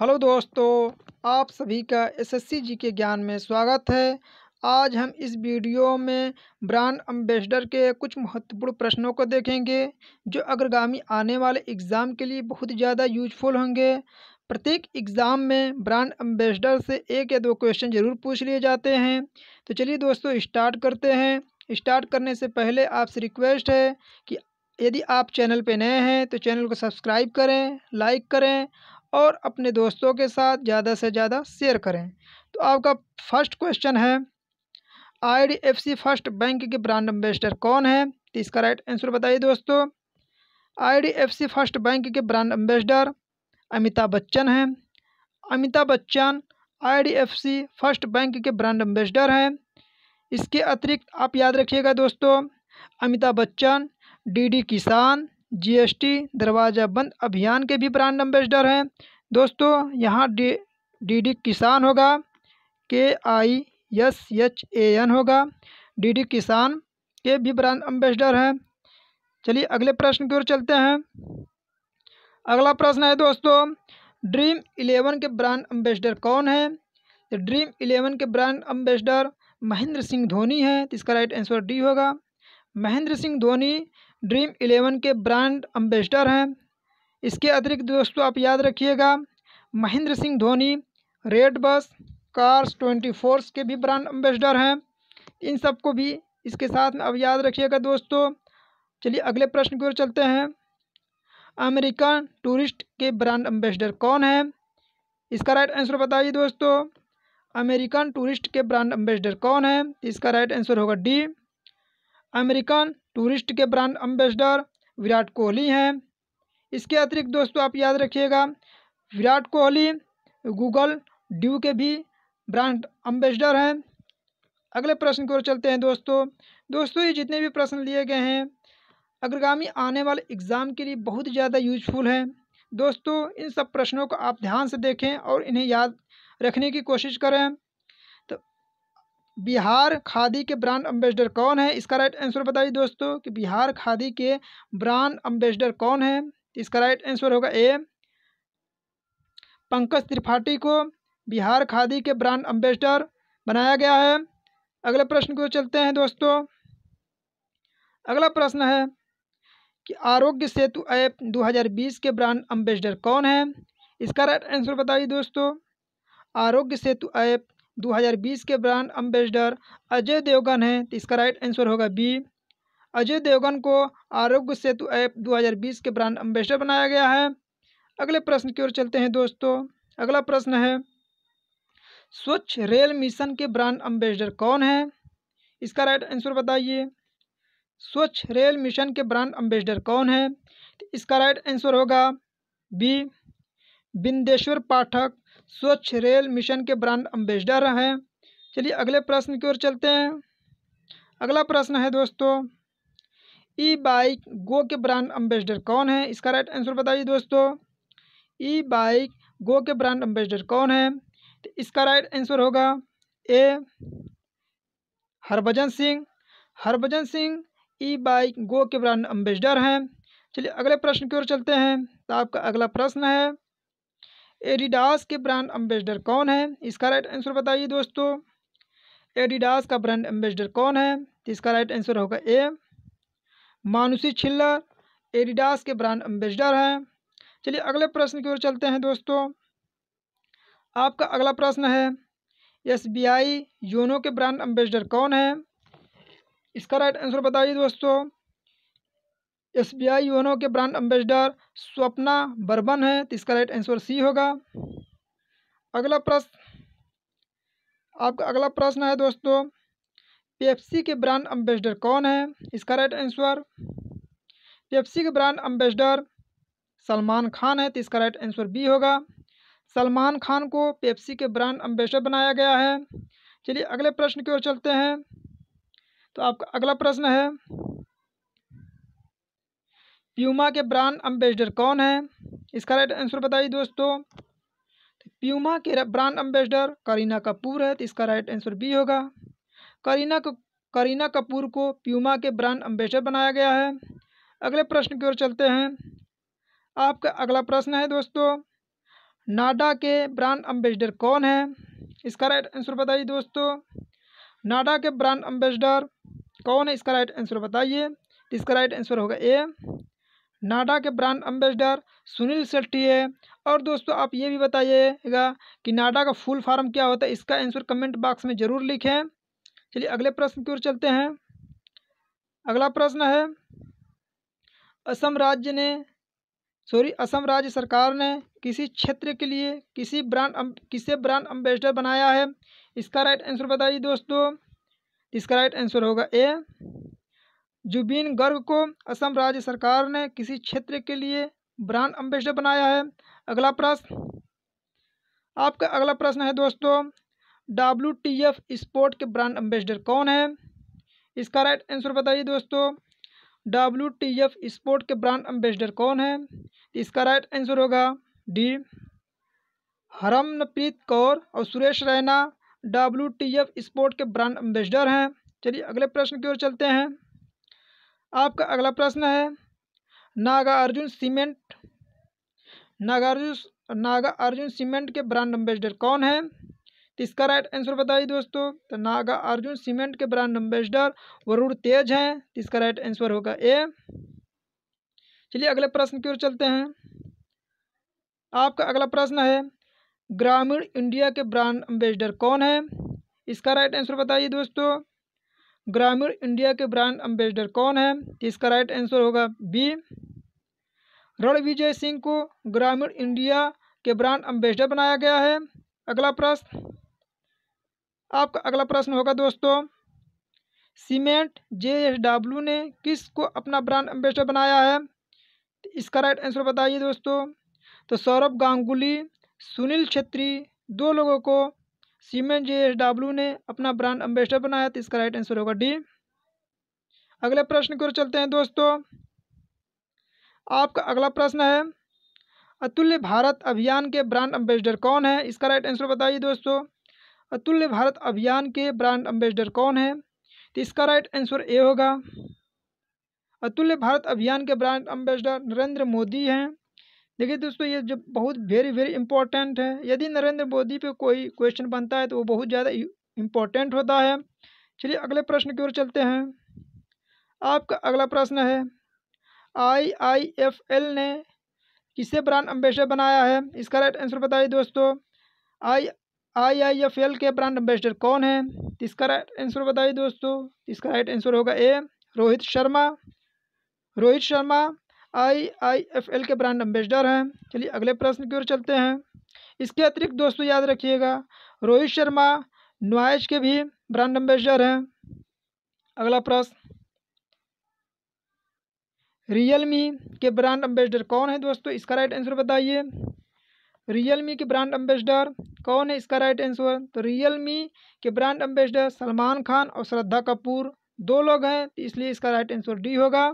Hello दोस्तों, आप सभी का एसएससी जी के ज्ञान में स्वागत है। आज हम इस वीडियो में ब्रांड एम्बेसडर के कुछ महत्वपूर्ण प्रश्नों को देखेंगे जो अग्रगामी आने वाले एग्ज़ाम के लिए बहुत ज़्यादा यूजफुल होंगे। प्रत्येक एग्ज़ाम में ब्रांड एम्बेसडर से एक या दो क्वेश्चन ज़रूर पूछ लिए जाते हैं। तो चलिए दोस्तों स्टार्ट करते हैं। स्टार्ट करने से पहले आपसे रिक्वेस्ट है कि यदि आप चैनल पर नए हैं तो चैनल को सब्सक्राइब करें, लाइक करें और अपने दोस्तों के साथ ज़्यादा से ज़्यादा शेयर करें। तो आपका फर्स्ट क्वेश्चन है, IDFC फर्स्ट बैंक के ब्रांड एम्बेसडर कौन है? तो इसका राइट आंसर बताइए दोस्तों। IDFC फर्स्ट बैंक के ब्रांड एम्बेसडर अमिताभ बच्चन हैं। Amitabh Bachchan IDFC first bank के ब्रांड एम्बेसडर हैं। इसके अतिरिक्त आप याद रखिएगा दोस्तों, अमिताभ बच्चन DD किसान, GST, दरवाज़ा बंद अभियान के भी ब्रांड एम्बेसडर हैं। दोस्तों यहाँ DD किसान होगा, KISHAN होगा, DD किसान के भी ब्रांड एम्बेसडर हैं। चलिए अगले प्रश्न की ओर चलते हैं। अगला प्रश्न है दोस्तों, Dream 11 के ब्रांड एम्बेसडर कौन है? तो Dream 11 के ब्रांड एम्बेसडर महेंद्र सिंह धोनी हैं। तो इसका राइट आंसर D होगा। महेंद्र सिंह धोनी Dream 11 के ब्रांड एम्बेसडर हैं। इसके अतिरिक्त दोस्तों आप याद रखिएगा, Mahendra Singh Dhoni red bus, cars 24 के भी ब्रांड एम्बेसडर हैं। इन सबको भी इसके साथ में अब याद रखिएगा दोस्तों। चलिए अगले प्रश्न की ओर चलते हैं। अमेरिकन टूरिस्ट के ब्रांड एम्बेसडर कौन है? इसका राइट आंसर बताइए दोस्तों। अमेरिकन टूरिस्ट के ब्रांड एम्बेसडर कौन है? इसका राइट आंसर होगा D। अमेरिकन टूरिस्ट के ब्रांड एम्बेसडर विराट कोहली हैं। इसके अतिरिक्त दोस्तों आप याद रखिएगा, विराट कोहली गूगल ड्यू के भी ब्रांड एम्बेसडर हैं। अगले प्रश्न की ओर चलते हैं दोस्तों। दोस्तों ये जितने भी प्रश्न लिए गए हैं अग्रगामी आने वाले एग्ज़ाम के लिए बहुत ज़्यादा यूजफुल हैं। दोस्तों इन सब प्रश्नों को आप ध्यान से देखें और इन्हें याद रखने की कोशिश करें। बिहार खादी के ब्रांड एम्बेसडर कौन है? इसका राइट आंसर बताइए दोस्तों कि बिहार खादी के ब्रांड एम्बेसडर कौन है। इसका राइट आंसर होगा A। पंकज त्रिपाठी को बिहार खादी के ब्रांड एम्बेसडर बनाया गया है। अगले प्रश्न को चलते हैं दोस्तों। अगला प्रश्न है कि आरोग्य सेतु ऐप 2020 के ब्रांड एम्बेसडर कौन है? इसका राइट आंसर बताइए दोस्तों। आरोग्य सेतु ऐप 2020 के ब्रांड एम्बेसडर अजय देवगन हैं। तो इसका राइट आंसर होगा B। अजय देवगन को आरोग्य सेतु ऐप 2020 के ब्रांड एम्बेसडर बनाया गया है। अगले प्रश्न की ओर चलते हैं दोस्तों। अगला प्रश्न है, स्वच्छ रेल मिशन के ब्रांड एम्बेसडर कौन है? इसका राइट आंसर बताइए। स्वच्छ रेल मिशन के ब्रांड एम्बेसडर कौन है? तो इसका राइट आंसर होगा B। Bindeshwar Pathak Swachh rail mission के ब्रांड एम्बेसडर हैं। चलिए अगले प्रश्न की ओर चलते हैं। अगला प्रश्न है दोस्तों, E-Bike Go के ब्रांड एम्बेसडर कौन है? इसका राइट आंसर बताइए दोस्तों। E-Bike Go के ब्रांड एम्बेसडर कौन है? तो इसका राइट आंसर होगा A। Harbhajan Singh. Harbhajan Singh E-Bike Go के ब्रांड एम्बेसडर हैं। चलिए अगले प्रश्न की ओर चलते हैं। तो आपका अगला प्रश्न है, एडिडास के ब्रांड एम्बेसडर कौन है? इसका राइट आंसर बताइए दोस्तों। एडिडास का ब्रांड एम्बेसडर कौन है? तो इसका राइट आंसर होगा A। मानुषी छिल्लर एडिडास के ब्रांड एम्बेसडर हैं। चलिए अगले प्रश्न की ओर चलते हैं दोस्तों। आपका अगला प्रश्न है, SBI योनो के ब्रांड एम्बेसडर कौन है? इसका राइट आंसर बताइए दोस्तों। SBI योनो के ब्रांड एम्बेसडर स्वप्ना बर्मन है। तो इसका राइट आंसर C होगा। अगला प्रश्न, आपका अगला प्रश्न है दोस्तों, पेप्सी के ब्रांड एम्बेसडर कौन है? इसका राइट आंसर, पेप्सी के ब्रांड एम्बेसडर सलमान खान है। तो इसका राइट आंसर B होगा। सलमान खान को पेप्सी के ब्रांड एम्बेसडर बनाया गया है। चलिए अगले प्रश्न की ओर चलते हैं। तो आपका अगला प्रश्न है, प्यूमा के ब्रांड एम्बेसडर कौन है? इसका राइट आंसर बताइए दोस्तों। प्यूमा के ब्रांड एम्बेसडर करीना कपूर है। तो इसका राइट आंसर B होगा। करीना कपूर को प्यूमा के ब्रांड एम्बेसडर बनाया गया है। अगले प्रश्न की ओर चलते हैं। आपका अगला प्रश्न है दोस्तों, नाडा के ब्रांड एम्बेसडर कौन है? इसका राइट आंसर बताइए दोस्तों, नाडा के ब्रांड एम्बेसडर कौन है? इसका राइट आंसर बताइए। इसका राइट आंसर होगा ए, नाडा के ब्रांड एम्बेसडर सुनील शेट्टी है। और दोस्तों आप ये भी बताइएगा कि नाडा का फुल फॉर्म क्या होता है, इसका आंसर कमेंट बॉक्स में ज़रूर लिखें। चलिए अगले प्रश्न की ओर चलते हैं। अगला प्रश्न है असम राज्य सरकार ने किसी क्षेत्र के लिए किसे ब्रांड एम्बेसडर बनाया है? इसका राइट आंसर बताइए दोस्तों। इसका राइट आंसर होगा ए, जुबीन गर्ग को असम राज्य सरकार ने किसी क्षेत्र के लिए ब्रांड एम्बेसडर बनाया है। अगला प्रश्न, आपका अगला प्रश्न है दोस्तों, WTF स्पोर्ट के ब्रांड एम्बेसडर कौन है? इसका राइट आंसर बताइए दोस्तों, WTF स्पोर्ट के ब्रांड एम्बेसडर कौन है? इसका राइट आंसर होगा डी, हरमनप्रीत कौर और सुरेश रैना WTF स्पोर्ट के ब्रांड एम्बेसडर हैं। चलिए अगले प्रश्न की ओर चलते हैं। आपका अगला प्रश्न है नागार्जुन सीमेंट के ब्रांड एम्बेसडर कौन है? तो इसका राइट आंसर बताइए दोस्तों, तो नागार्जुन सीमेंट के ब्रांड एम्बेसडर वरुण तेज हैं। तो इसका राइट आंसर होगा ए। चलिए अगले प्रश्न की ओर चलते हैं। आपका अगला प्रश्न है ग्रामीण इंडिया के ब्रांड एम्बेसडर कौन है? इसका राइट आंसर बताइए दोस्तों, ग्रामीण इंडिया के ब्रांड एम्बेसडर कौन है? इसका राइट आंसर होगा बी, रण विजय सिंह को ग्रामीण इंडिया के ब्रांड एम्बेसडर बनाया गया है। अगला प्रश्न, आपका अगला प्रश्न होगा दोस्तों, सीमेंट JSW ने किसको अपना ब्रांड एम्बेसडर बनाया है? इसका राइट आंसर बताइए दोस्तों, तो सौरभ गांगुली, सुनील छेत्री, दो लोगों को सीमेंट JSW ने अपना ब्रांड एम्बेसडर बनाया। तो इसका राइट आंसर होगा डी। अगले प्रश्न की ओर चलते हैं दोस्तों। आपका अगला प्रश्न है अतुल्य भारत अभियान के ब्रांड एम्बेसडर कौन है? इसका राइट आंसर बताइए दोस्तों, अतुल्य भारत अभियान के ब्रांड एम्बेसडर कौन है? तो इसका राइट आंसर ए होगा, अतुल्य भारत अभियान के ब्रांड एम्बेसडर नरेंद्र मोदी हैं। देखिए दोस्तों ये जो बहुत वेरी इंपॉर्टेंट है, यदि नरेंद्र मोदी पे कोई क्वेश्चन बनता है तो वो बहुत ज़्यादा इम्पोर्टेंट होता है। चलिए अगले प्रश्न की ओर चलते हैं। आपका अगला प्रश्न है IIFL ने किसे ब्रांड एम्बेसडर बनाया है? इसका राइट आंसर बताइए दोस्तों, IIFL के ब्रांड एम्बेसडर कौन है? इसका राइट आंसर बताइए दोस्तों। इसका राइट आंसर होगा ए, रोहित शर्मा IIFL के ब्रांड एम्बेसडर हैं। चलिए अगले प्रश्न की ओर चलते हैं। इसके अतिरिक्त दोस्तों याद रखिएगा रोहित शर्मा नॉइज के भी ब्रांड एम्बेसडर हैं। अगला प्रश्न, रियलमी के ब्रांड एम्बेसडर कौन है दोस्तों? इसका राइट आंसर बताइए, रियलमी के ब्रांड एम्बेसडर कौन है? इसका राइट आंसर, तो रियलमी के ब्रांड एम्बेसडर सलमान खान और श्रद्धा कपूर, दो लोग हैं, तो इसलिए इसका राइट आंसर डी होगा।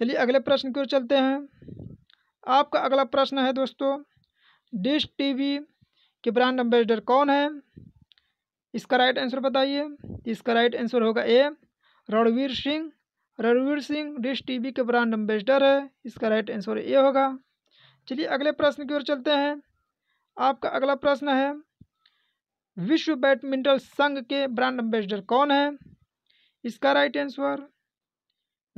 चलिए अगले प्रश्न की ओर चलते हैं। आपका अगला प्रश्न है दोस्तों, डिश TV के ब्रांड एम्बेसडर कौन है? इसका राइट आंसर बताइए। इसका राइट आंसर होगा A, Ranveer Singh dish TV के ब्रांड एम्बेसडर है। इसका राइट आंसर ए होगा। चलिए अगले प्रश्न की ओर चलते हैं। आपका अगला प्रश्न है विश्व बैडमिंटन संघ के ब्रांड एम्बेसडर कौन है? इसका राइट आंसर,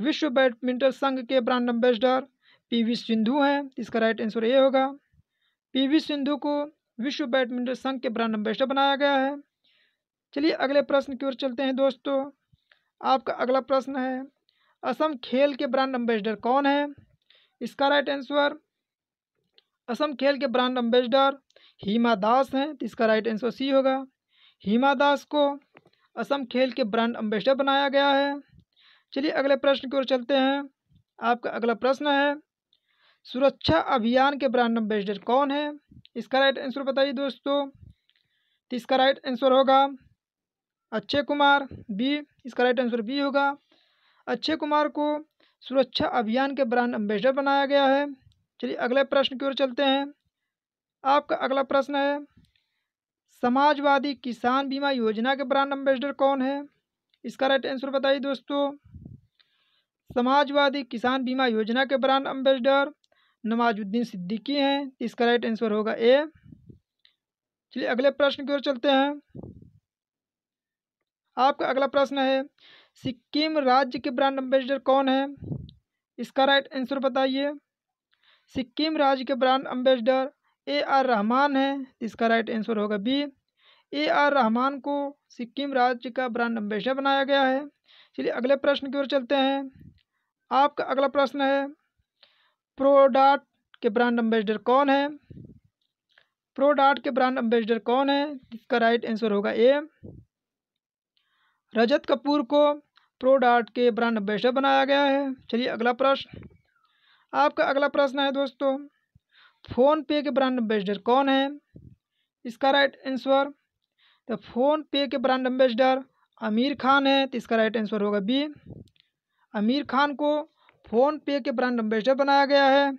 विश्व बैडमिंटन संघ के ब्रांड एम्बेसडर PV सिंधु हैं। इसका राइट आंसर ए होगा, PV सिंधु को विश्व बैडमिंटन संघ के ब्रांड एम्बेसडर बनाया गया है। चलिए अगले प्रश्न की ओर चलते हैं दोस्तों। आपका अगला प्रश्न है असम खेल के ब्रांड एम्बेसडर कौन है? इसका राइट आंसर, असम खेल के ब्रांड एम्बेसडर हेमा दास हैं। तो इसका राइट आंसर सी होगा, हेमा दास को असम खेल के ब्रांड एम्बेसडर बनाया गया है। चलिए अगले प्रश्न की ओर चलते हैं। आपका अगला प्रश्न है सुरक्षा अभियान के ब्रांड एम्बेसडर कौन है? इसका राइट आंसर बताइए दोस्तों। तो इसका राइट आंसर होगा अक्षय कुमार बी। इसका राइट आंसर बी होगा, अक्षय कुमार को सुरक्षा अभियान के ब्रांड एम्बेसडर बनाया गया है। चलिए अगले प्रश्न की ओर चलते हैं। आपका अगला प्रश्न है समाजवादी किसान बीमा योजना के ब्रांड एम्बेसडर कौन है? इसका राइट आंसर बताइए दोस्तों, समाजवादी किसान बीमा योजना के ब्रांड एम्बेसडर नवाजुद्दीन सिद्दीकी हैं। इसका राइट आंसर होगा ए। चलिए अगले प्रश्न की ओर चलते हैं। आपका अगला प्रश्न है सिक्किम राज्य के ब्रांड एम्बेसडर कौन है। इसका राइट आंसर बताइए। सिक्किम राज्य के brand ambassador A R Rahman है। इसका राइट आंसर होगा बी। A R रहमान को सिक्किम राज्य का ब्रांड एम्बेसडर बनाया गया है। चलिए अगले प्रश्न की ओर चलते हैं। आपका अगला प्रश्न है प्रोडाट के ब्रांड एम्बेसडर कौन है। प्रोडाट के ब्रांड एम्बेसडर कौन है। इसका राइट आंसर होगा ए। रजत कपूर को प्रोडाट के ब्रांड एम्बेसडर बनाया गया है। चलिए अगला प्रश्न। आपका अगला प्रश्न है दोस्तों फ़ोनपे के ब्रांड एम्बेसडर कौन है। इसका राइट आंसर तो फ़ोनपे के ब्रांड एम्बेसडर आमिर खान है। तो इसका राइट आंसर होगा बी। आमिर खान को फ़ोनपे के ब्रांड एम्बेसडर बनाया गया है।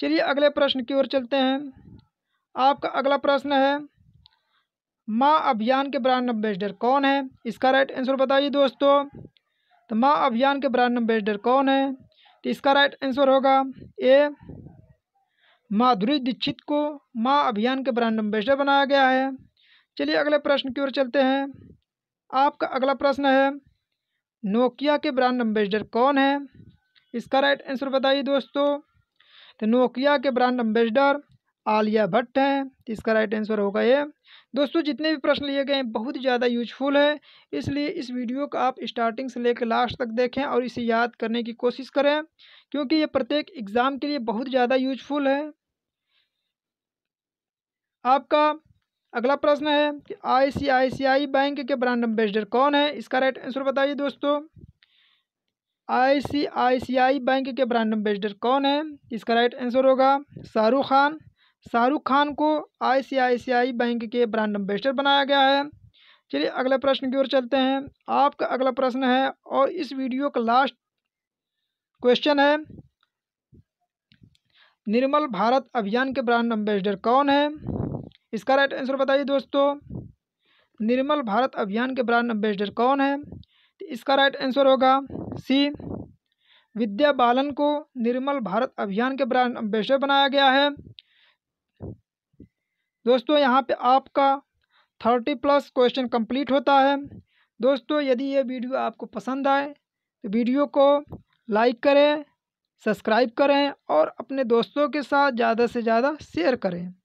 चलिए अगले प्रश्न की ओर चलते हैं। आपका अगला प्रश्न है माँ अभियान के ब्रांड एम्बेसडर कौन है। इसका राइट आंसर बताइए दोस्तों। तो माँ अभियान के ब्रांड एम्बेसडर कौन है। तो इसका राइट आंसर होगा ए। माधुरी दीक्षित को माँ अभियान के ब्रांड एम्बेसडर बनाया गया है। चलिए अगले प्रश्न की ओर चलते हैं। आपका अगला प्रश्न है नोकिया के ब्रांड एम्बेसडर कौन है। इसका राइट आंसर बताइए दोस्तों। तो नोकिया के ब्रांड एम्बेसडर आलिया भट्ट हैं। तो इसका राइट आंसर होगा ये। दोस्तों जितने भी प्रश्न लिए गए हैं बहुत ज़्यादा यूजफुल है, इसलिए इस वीडियो को आप स्टार्टिंग से लेकर लास्ट तक देखें और इसे याद करने की कोशिश करें, क्योंकि ये प्रत्येक एग्ज़ाम के लिए बहुत ज़्यादा यूजफुल है। आपका अगला प्रश्न है कि ICICI बैंक के ब्रांड एम्बेसडर कौन है। इसका राइट आंसर बताइए दोस्तों। ICICI बैंक के ब्रांड एम्बेसडर कौन है। इसका राइट आंसर होगा शाहरुख खान। शाहरुख खान को ICICI बैंक के ब्रांड एम्बेसडर बनाया गया है। चलिए अगले प्रश्न की ओर चलते हैं। आपका अगला प्रश्न है और इस वीडियो का लास्ट क्वेश्चन है निर्मल भारत अभियान के ब्रांड एम्बेसडर कौन है। इसका राइट आंसर बताइए दोस्तों। निर्मल भारत अभियान के ब्रांड एम्बेसडर कौन है। इसका राइट आंसर होगा सी। विद्या बालन को निर्मल भारत अभियान के ब्रांड एम्बेसडर बनाया गया है। दोस्तों यहाँ पे आपका 30+ क्वेश्चन कंप्लीट होता है। दोस्तों यदि ये वीडियो आपको पसंद आए तो वीडियो को लाइक करें, सब्सक्राइब करें और अपने दोस्तों के साथ ज़्यादा से ज़्यादा शेयर करें।